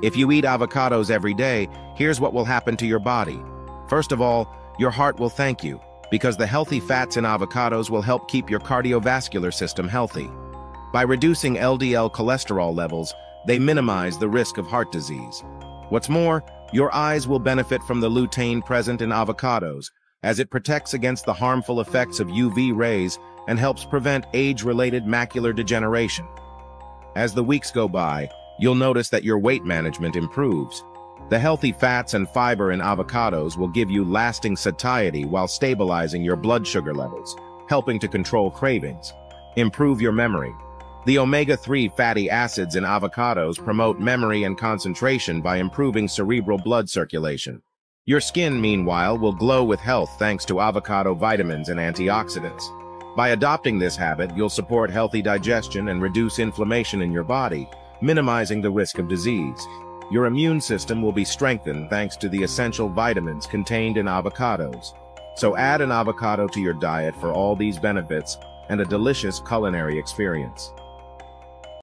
If you eat avocados every day, here's what will happen to your body. First of all, your heart will thank you, because the healthy fats in avocados will help keep your cardiovascular system healthy. By reducing LDL cholesterol levels, they minimize the risk of heart disease. What's more, your eyes will benefit from the lutein present in avocados, as it protects against the harmful effects of UV rays and helps prevent age-related macular degeneration. As the weeks go by, you'll notice that your weight management improves. The healthy fats and fiber in avocados will give you lasting satiety while stabilizing your blood sugar levels, helping to control cravings. Improve your memory. The omega-3 fatty acids in avocados promote memory and concentration by improving cerebral blood circulation. Your skin, meanwhile, will glow with health thanks to avocado vitamins and antioxidants. By adopting this habit, you'll support healthy digestion and reduce inflammation in your body, minimizing the risk of disease. Your immune system will be strengthened thanks to the essential vitamins contained in avocados. So add an avocado to your diet for all these benefits and a delicious culinary experience.